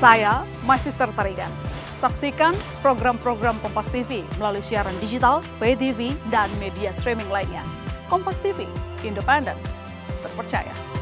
Saya, Master Tarigan. Saksikan program-program Kompas TV melalui siaran digital, pay TV, dan media streaming lainnya. Kompas TV, independen, terpercaya.